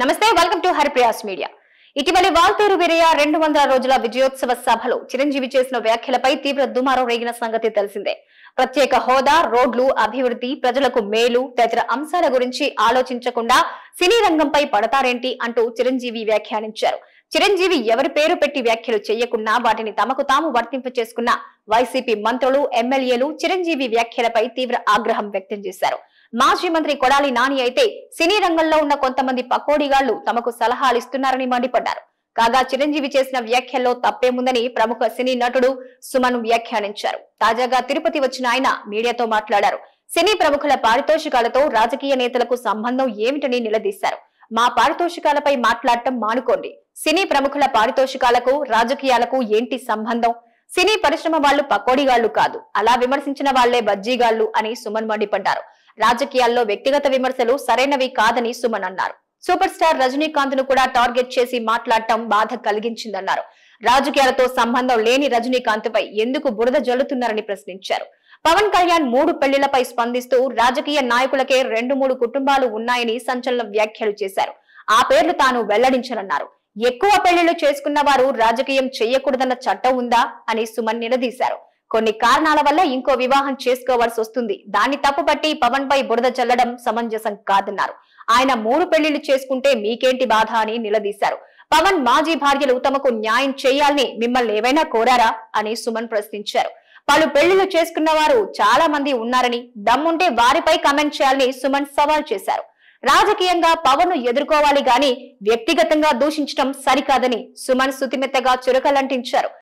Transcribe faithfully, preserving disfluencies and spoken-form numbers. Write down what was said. నమస్తే welcome to హరిప్రయాస్ media. ఇటీవలి వాల్తేరు వీరయ్య రెండు వందల రోజుల విజయోత్సవ సభలో చిరంజీవి చేసిన వ్యాఖ్యలపై తీవ్ర దుమారం రేగిన సంగతి తెలిసిందే. ప్రత్యేక హోదా, రోడ్లు, అభివృద్ధి, ప్రజలకు మేలు తదితర అంశాల గురించి ఆలోచించకుండా సినీ రంగంపై పడతారేంటి అంటూ చిరంజీవి వ్యాఖ్యానించారు. చిరంజీవి ఎవరి పేరు పెట్టి వ్యాఖ్యలు చేయకున్నా వాటిని తమకు తాము వర్తింపచేసుకున్న వైసీపీ మంత్రులు, ఎమ్మెల్యేలు చిరంజీవి వ్యాఖ్యలపై తీవ్ర ఆగ్రహం వ్యక్తం చేశారు. మాజీ మంత్రి కొడాలి నాని అయితే సినీ రంగంలో ఉన్న కొంతమంది పకోడీగాళ్లు తమకు సలహాలు ఇస్తున్నారని మండిపడ్డారు. కాగా చిరంజీవి చేసిన వ్యాఖ్యల్లో తప్పేముందని ప్రముఖ సినీ నటుడు సుమన్ వ్యాఖ్యానించారు. తాజాగా తిరుపతి వచ్చిన ఆయన మీడియాతో మాట్లాడారు. సినీ ప్రముఖుల పారితోషికాలతో రాజకీయ నేతలకు సంబంధం ఏమిటని నిలదీశారు. మా పారితోషికాలపై మాట్లాడటం మానుకోండి. సినీ ప్రముఖుల పారితోషికాలకు రాజకీయాలకు ఏంటి సంబంధం? సినీ పరిశ్రమ వాళ్లు పకోడీగాళ్లు కాదు, అలా విమర్శించిన వాళ్లే బజ్జీగాళ్లు అని సుమన్ మండిపడ్డారు. రాజకీయాల్లో వ్యక్తిగత విమర్శలు సరైనవి కాదని సుమన్ అన్నారు. సూపర్ స్టార్ రజనీకాంత్ ను కూడా టార్గెట్ చేసి మాట్లాడటం బాధ కలిగించిందన్నారు. రాజకీయాలతో సంబంధం లేని రజనీకాంత్ పై ఎందుకు బురద జల్లుతున్నారని ప్రశ్నించారు. పవన్ కళ్యాణ్ మూడు పెళ్లిళ్లపై స్పందిస్తూ రాజకీయ నాయకులకే రెండు మూడు కుటుంబాలు ఉన్నాయని సంచలన వ్యాఖ్యలు చేశారు. ఆ పేర్లు తాను వెల్లడించనన్నారు. ఎక్కువ పెళ్లిళ్లు చేసుకున్న వారు రాజకీయం చేయకూడదన్న చట్టం ఉందా అని సుమన్ నిలదీశారు. కొన్ని కారణాల వల్ల ఇంకో వివాహం చేసుకోవాల్సి వస్తుంది, దాన్ని తప్పుపట్టి పవన్ పై బురద చల్లడం సమంజసం కాదన్నారు. ఆయన మూడు పెళ్లిళ్లు చేసుకుంటే మీకేంటి బాధ అని నిలదీశారు. పవన్ మాజీ భార్యలు తమకు న్యాయం చేయాలని మిమ్మల్ని ఏవైనా కోరారా అని సుమన్ ప్రశ్నించారు. పలు పెళ్లిళ్లు చేసుకున్న వారు చాలా మంది ఉన్నారని, దమ్ముంటే వారిపై కమెంట్ చేయాలని సుమన్ సవాల్ చేశారు. రాజకీయంగా పవన్ ఎదుర్కోవాలి గాని వ్యక్తిగతంగా దూషించడం సరికాదని సుమన్ సుతిమెత్తగా చురకలంటించారు.